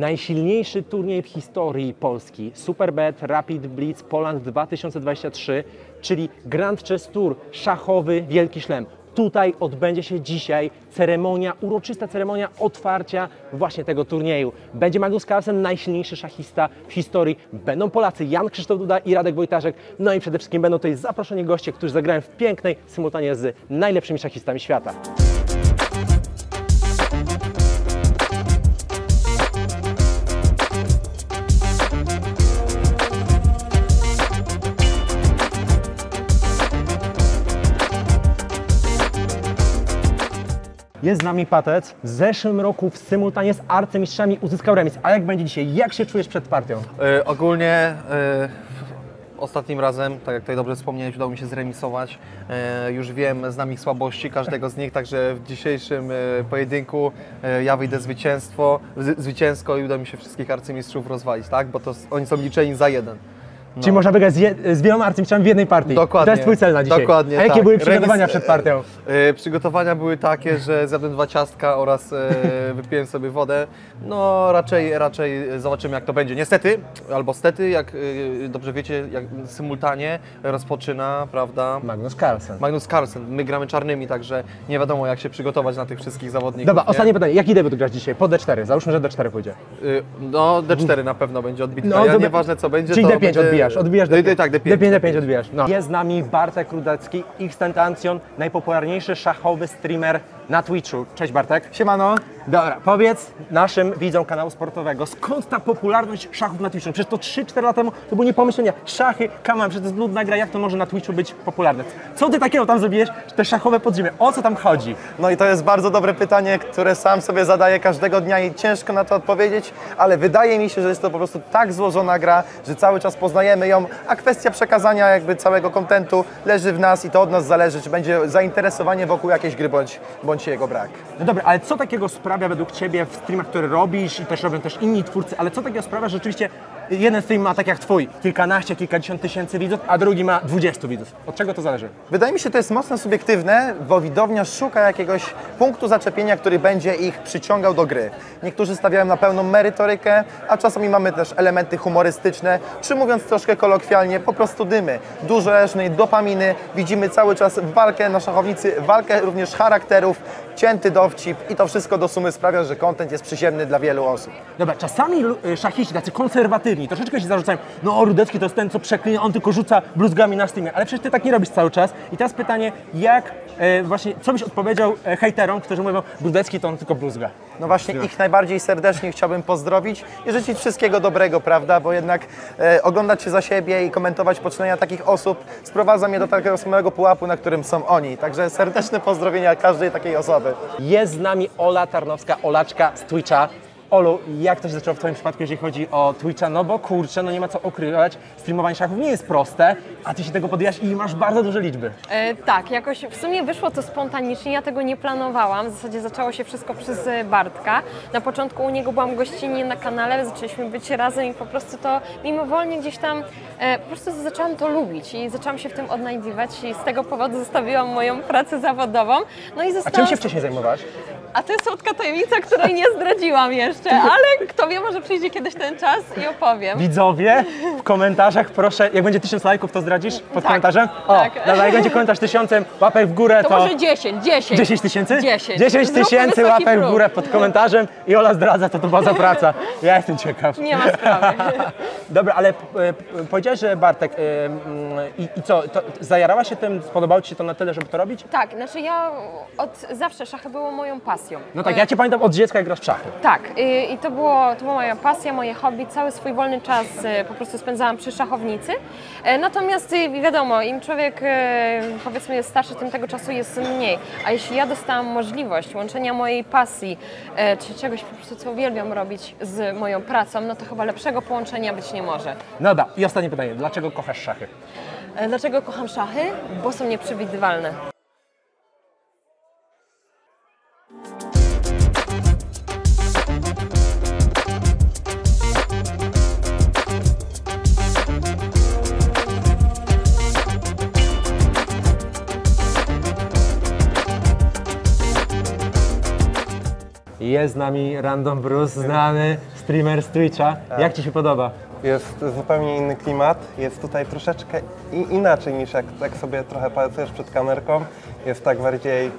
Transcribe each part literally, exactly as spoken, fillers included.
Najsilniejszy turniej w historii Polski, Superbet Rapid Blitz Poland dwa tysiące dwadzieścia trzy, czyli Grand Chess Tour, szachowy Wielki Szlem. Tutaj odbędzie się dzisiaj ceremonia, uroczysta ceremonia otwarcia właśnie tego turnieju. Będzie Magnus Carlsen, najsilniejszy szachista w historii. Będą Polacy Jan Krzysztof Duda i Radek Wojtaszek. No i przede wszystkim będą tutaj zaproszeni goście, którzy zagrają w pięknej symultanie z najlepszymi szachistami świata. Jest z nami Patec. W zeszłym roku w symultanie z arcymistrzami uzyskał remis. A jak będzie dzisiaj? Jak się czujesz przed partią? Yy, ogólnie yy, ostatnim razem, tak jak tutaj dobrze wspomniałeś, udało mi się zremisować. Yy, już wiem, znam ich słabości, każdego z nich, także w dzisiejszym yy, pojedynku yy, ja wyjdę zwycięstwo, z, zwycięsko i uda mi się wszystkich arcymistrzów rozwalić, tak? Bo to oni są liczeni za jeden. No. Czyli można wygrać z, je, z wieloma arcymistrzami w jednej partii. Dokładnie. To jest twój cel na dzisiaj. Dokładnie, a jakie tak. były przygotowania Renis, przed partią? E, e, przygotowania były takie, że zjadłem dwa ciastka oraz e, wypiłem sobie wodę. No raczej, raczej zobaczymy jak to będzie. Niestety, albo stety, jak e, dobrze wiecie, jak symultanie rozpoczyna, prawda? Magnus Carlsen. Magnus Carlsen. My gramy czarnymi, także nie wiadomo jak się przygotować na tych wszystkich zawodników. Dobra, nie? Ostatnie pytanie. Jak idę tu grać dzisiaj? Po D cztery. Załóżmy, że D cztery pójdzie. E, no D cztery na pewno będzie odbitna. No, ja dobra. Nieważne co będzie, czyli to D pięć będzie... odbijasz. Odbijasz D pięć, tak, D pięć. D pięć, D pięć odbijasz. No. Jest z nami Bartek Rudecki, XNTENTACION, najpopularniejszy szachowy streamer na Twitchu. Cześć Bartek. Siemano. Dobra, powiedz naszym widzom kanału sportowego, skąd ta popularność szachów na Twitchu? Przecież to trzy cztery lata temu to było nie pomyślenia. Szachy, come on, przecież to jest ludna gra, jak to może na Twitchu być popularne? Co ty takiego tam zrobiłeś, te szachowe podziemie? O co tam chodzi? No i to jest bardzo dobre pytanie, które sam sobie zadaję każdego dnia i ciężko na to odpowiedzieć, ale wydaje mi się, że jest to po prostu tak złożona gra, że cały czas poznajemy ją, a kwestia przekazania jakby całego kontentu leży w nas i to od nas zależy, czy będzie zainteresowanie wokół jakiejś gry bądź, bądź jego brak. No dobra, ale co takiego sprawia według Ciebie w streamach, które robisz i też robią też inni twórcy, ale co takiego sprawia, że rzeczywiście jeden stream ma tak jak Twój, kilkanaście, kilkadziesiąt tysięcy widzów, a drugi ma dwudziestu widzów. Od czego to zależy? Wydaje mi się, że to jest mocno subiektywne, bo widownia szuka jakiegoś punktu zaczepienia, który będzie ich przyciągał do gry. Niektórzy stawiają na pełną merytorykę, a czasami mamy też elementy humorystyczne, czy mówiąc troszkę kolokwialnie, po prostu dymy. Dużo lesznej dopaminy, widzimy cały czas walkę na szachownicy, walkę również charakterów, cięty dowcip i to wszystko do sumy sprawia, że kontent jest przyziemny dla wielu osób. Dobra, czasami szachiści, tacy konserwatywni, troszeczkę się zarzucają, no Rudecki to jest ten, co przeklina, on tylko rzuca bluzgami na streamie, ale przecież ty tak nie robisz cały czas. I teraz pytanie, jak e, właśnie, co byś odpowiedział e, hejterom, którzy mówią, Rudecki to on tylko bluzga? No właśnie, ich najbardziej serdecznie chciałbym pozdrowić i życzyć wszystkiego dobrego, prawda, bo jednak e, oglądać się za siebie i komentować poczynania takich osób sprowadza mnie do takiego samego pułapu, na którym są oni. Także serdeczne pozdrowienia każdej takiej osoby. Jest z nami Ola Tarnowska, Olaczka z Twitcha. Olu, jak to się zaczęło w Twoim przypadku, jeżeli chodzi o Twitcha? No bo kurczę, no nie ma co okrywać, streamowanie szachów nie jest proste, a Ty się tego podjęłaś i masz bardzo duże liczby. E, tak, jakoś w sumie wyszło to spontanicznie, ja tego nie planowałam, w zasadzie zaczęło się wszystko przez Bartka. Na początku u niego byłam gościnnie na kanale, zaczęliśmy być razem i po prostu to mimowolnie gdzieś tam, e, po prostu zaczęłam to lubić i zaczęłam się w tym odnajdywać i z tego powodu zostawiłam moją pracę zawodową. No i zostałam... A czym się wcześniej zajmowałaś? A to jest słodka tajemnica, której nie zdradziłam jeszcze, ale kto wie, może przyjdzie kiedyś ten czas i opowiem. Widzowie, w komentarzach proszę, jak będzie tysiąc lajków, to zdradzisz pod tak, komentarzem? O, tak. Dobra, jak będzie komentarz tysiącem, łapek w górę, to... To może dziesięć, dziesięć. Dziesięć tysięcy? Dziesięć. Dziesięć tysięcy łapek w górę pod komentarzem i Ola zdradza, to to była za praca. Ja jestem ciekaw. Nie ma sprawy. Dobra, ale powiedziałeś, że Bartek, i, i co, to zajarała się tym, spodobało Ci się to na tyle, żeby to robić? Tak, znaczy ja od zawsze szachy było moją pasją. No tak, ja Cię pamiętam od dziecka, jak grasz w szachy. Tak, i, i to, było, to była moja pasja, moje hobby, cały swój wolny czas po prostu spędzałam przy szachownicy. Natomiast wiadomo, im człowiek powiedzmy jest starszy, tym tego czasu jest mniej. A jeśli ja dostałam możliwość łączenia mojej pasji, czy czegoś po prostu, co uwielbiam robić z moją pracą, no to chyba lepszego połączenia być nie może. No da, i ostatnie pytanie, dlaczego kochasz szachy? Dlaczego kocham szachy? Bo są nieprzewidywalne. Jest z nami Random Bruce, znany z streamer z Twitcha. Tak. Jak Ci się podoba? Jest zupełnie inny klimat, jest tutaj troszeczkę i inaczej niż jak tak sobie trochę palcujesz przed kamerką. Jest tak bardziej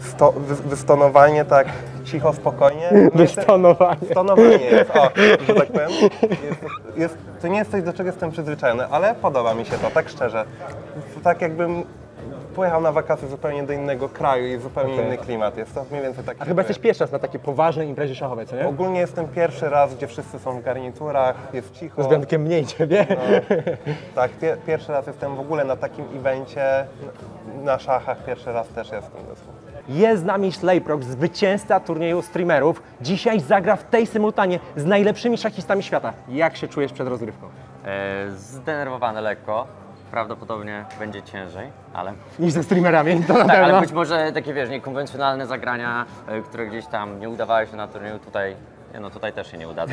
sto, wy, wystonowanie, tak cicho, spokojnie. No wystonowanie. Jest, stonowanie jest, o, że tak powiem. Jest, jest, to nie jest coś, do czego jestem przyzwyczajony, ale podoba mi się to, tak szczerze. Tak jakbym pojechał na wakacje zupełnie do innego kraju i zupełnie okay. inny klimat. Jest to mniej więcej taki. A chyba jesteś pierwszy raz na takiej poważnej imprezie szachowej, co nie? Ogólnie jestem pierwszy raz, gdzie wszyscy są w garniturach, jest cicho. Z wyjątkiem mniej ciebie. No, tak, pie pierwszy raz jestem w ogóle na takim evencie, na szachach pierwszy raz też jestem. Jest z nami Slayprox, zwycięzca turnieju streamerów. Dzisiaj zagra w tej symultanie z najlepszymi szachistami świata. Jak się czujesz przed rozgrywką? Eee, zdenerwowany lekko. Prawdopodobnie będzie ciężej, ale... Niż ze streamerami, to tak, ale być może takie, wiesz, niekonwencjonalne zagrania, które gdzieś tam nie udawały się na turnieju, tutaj, no tutaj też się nie udadzą.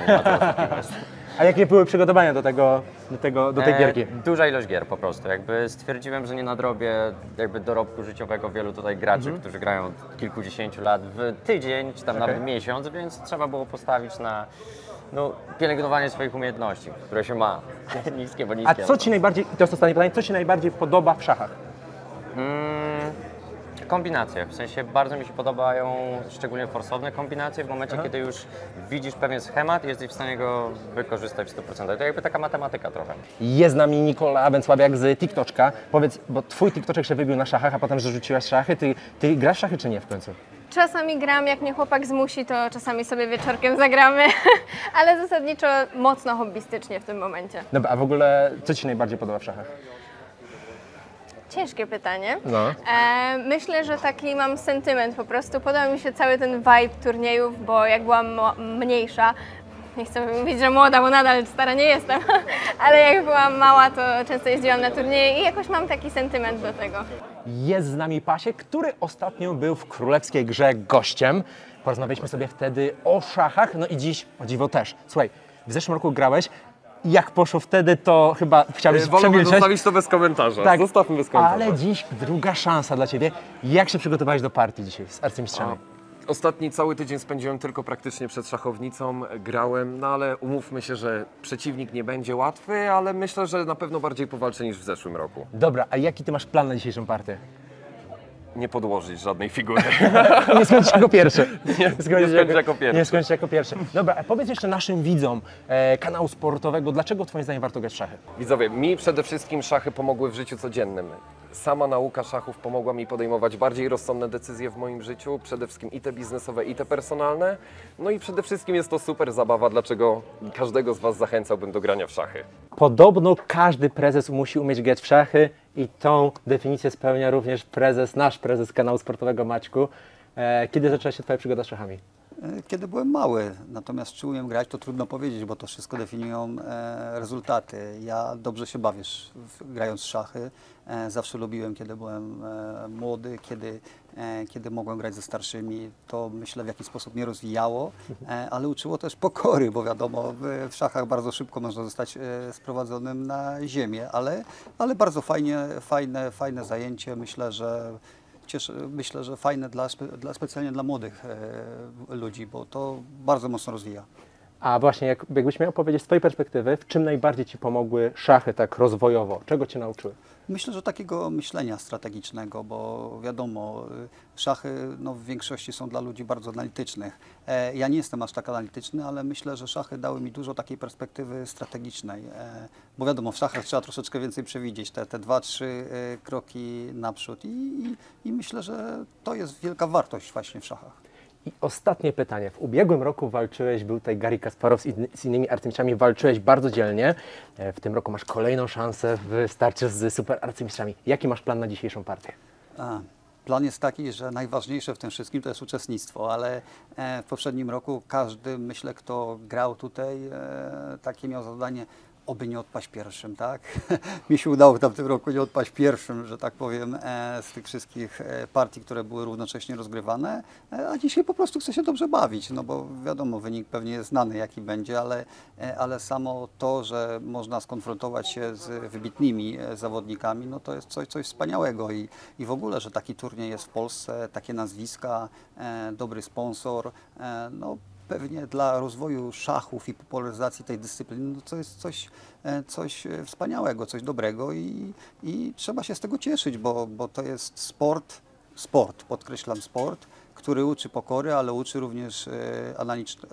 A jakie były przygotowania do tego, do tego, do tej e, gierki? Duża ilość gier po prostu, jakby stwierdziłem, że nie nadrobię jakby dorobku życiowego wielu tutaj graczy, mhm. którzy grają od kilkudziesięciu lat w tydzień, czy tam okay. nawet miesiąc, więc trzeba było postawić na... No, pielęgnowanie swoich umiejętności, które się ma, niskie bo niskie. A co Ci najbardziej, to jest ostatnie pytanie, co Ci najbardziej podoba w szachach? Mm, kombinacje, w sensie bardzo mi się podobają szczególnie forsowne kombinacje w momencie, aha. kiedy już widzisz pewien schemat i jesteś w stanie go wykorzystać w stu procentach. To jakby taka matematyka trochę. Jest z nami Nikola Abensłabiak z TikToczka. Powiedz, bo Twój TikToczek się wybił na szachach, a potem zrzuciłaś szachy. Ty, ty grasz szachy czy nie w końcu? Czasami gram, jak mnie chłopak zmusi, to czasami sobie wieczorkiem zagramy, ale zasadniczo mocno hobbystycznie w tym momencie. Dobra, a w ogóle co Ci najbardziej podoba w szachach? Ciężkie pytanie. No. E, myślę, że taki mam sentyment po prostu. Podoba mi się cały ten vibe turniejów, bo jak byłam mniejsza, nie chcę mówić, że młoda, bo nadal stara nie jestem, ale jak byłam mała, to często jeździłam na turnieje i jakoś mam taki sentyment do tego. Jest z nami Pasiek, który ostatnio był w królewskiej grze gościem. Porozmawialiśmy sobie wtedy o szachach, no i dziś o dziwo też. Słuchaj, w zeszłym roku grałeś. Jak poszło wtedy, to chyba chciałbyś przemilczeć. Zostawić to bez komentarza. Tak, zostawmy bez komentarza. Ale dziś druga szansa dla Ciebie. Jak się przygotowałeś do partii dzisiaj z arcymistrzami? Ostatni cały tydzień spędziłem tylko praktycznie przed szachownicą, grałem, no ale umówmy się, że przeciwnik nie będzie łatwy, ale myślę, że na pewno bardziej powalczy niż w zeszłym roku. Dobra, a jaki ty masz plan na dzisiejszą partię? Nie podłożyć żadnej figury. Nie skończysz jako pierwszy. Nie, nie skończysz jako, jako pierwszy. Nie skończysz jako pierwszy. Dobra, a powiedz jeszcze naszym widzom e, kanału sportowego, dlaczego Twoim zdaniem warto grać w szachy? Widzowie, mi przede wszystkim szachy pomogły w życiu codziennym. Sama nauka szachów pomogła mi podejmować bardziej rozsądne decyzje w moim życiu, przede wszystkim i te biznesowe, i te personalne. No i przede wszystkim jest to super zabawa, dlaczego każdego z Was zachęcałbym do grania w szachy. Podobno każdy prezes musi umieć grać w szachy i tą definicję spełnia również prezes, nasz prezes kanału sportowego Maćku. Kiedy zaczęła się Twoja przygoda z szachami? Kiedy byłem mały, natomiast czy umiem grać, to trudno powiedzieć, bo to wszystko definiują e, rezultaty. Ja dobrze się bawię w, grając w szachy. E, zawsze lubiłem, kiedy byłem e, młody, kiedy, e, kiedy mogłem grać ze starszymi. To myślę w jakiś sposób mnie rozwijało, e, ale uczyło też pokory, bo wiadomo, w, w szachach bardzo szybko można zostać e, sprowadzonym na ziemię, ale, ale bardzo fajnie, fajne, fajne zajęcie. Myślę, że Cieszę, myślę, że fajne dla, dla, specjalnie dla młodych e, ludzi, bo to bardzo mocno rozwija. A właśnie, jak, jakbyś miał powiedzieć z Twojej perspektywy, w czym najbardziej Ci pomogły szachy tak rozwojowo? Czego Cię nauczyły? Myślę, że takiego myślenia strategicznego, bo wiadomo, szachy no, w większości są dla ludzi bardzo analitycznych. E, ja nie jestem aż tak analityczny, ale myślę, że szachy dały mi dużo takiej perspektywy strategicznej. E, bo wiadomo, w szachach trzeba troszeczkę więcej przewidzieć, te, te dwa, trzy e, kroki naprzód i, i, i myślę, że to jest wielka wartość właśnie w szachach. I ostatnie pytanie. W ubiegłym roku walczyłeś, był tutaj Garry Kasparov, z, in, z innymi arcymistrzami walczyłeś bardzo dzielnie. W tym roku masz kolejną szansę w starciu z super arcymistrzami. Jaki masz plan na dzisiejszą partię? A, plan jest taki, że najważniejsze w tym wszystkim to jest uczestnictwo, ale w poprzednim roku każdy, myślę, kto grał tutaj, takie miał zadanie, oby nie odpaść pierwszym, tak? Mi się udało w tamtym roku nie odpaść pierwszym, że tak powiem, z tych wszystkich partii, które były równocześnie rozgrywane, a dzisiaj po prostu chcę się dobrze bawić, no bo wiadomo, wynik pewnie jest znany, jaki będzie, ale, ale samo to, że można skonfrontować się z wybitnymi zawodnikami, no to jest coś, coś wspaniałego i, i w ogóle, że taki turniej jest w Polsce, takie nazwiska, dobry sponsor, no pewnie dla rozwoju szachów i popularyzacji tej dyscypliny no to jest coś, coś wspaniałego, coś dobrego i, i trzeba się z tego cieszyć, bo, bo to jest sport, sport, podkreślam sport, który uczy pokory, ale uczy również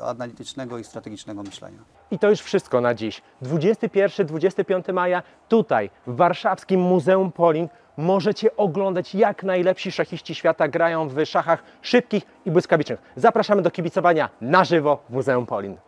analitycznego i strategicznego myślenia. I to już wszystko na dziś. dwudziestego pierwszego do dwudziestego piątego maja tutaj w warszawskim Muzeum POLIN możecie oglądać, jak najlepsi szachiści świata grają w szachach szybkich i błyskawicznych. Zapraszamy do kibicowania na żywo w Muzeum POLIN.